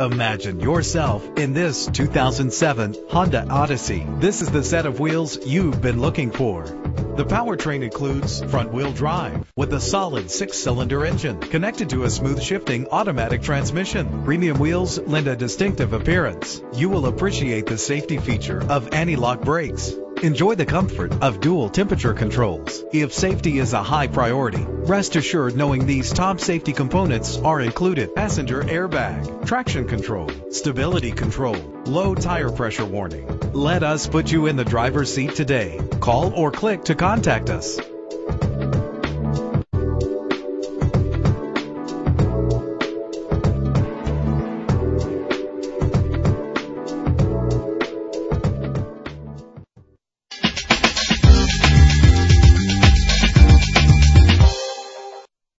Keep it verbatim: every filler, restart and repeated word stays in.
Imagine yourself in this two thousand seven Honda Odyssey. This is the set of wheels you've been looking for. The powertrain includes front-wheel drive with a solid six-cylinder engine connected to a smooth shifting automatic transmission. Premium wheels lend a distinctive appearance. You will appreciate the safety feature of anti-lock brakes. Enjoy the comfort of dual temperature controls. If safety is a high priority, rest assured knowing these top safety components are included: passenger airbag, traction control, stability control, low tire pressure warning. Let us put you in the driver's seat today. Call or click to contact us.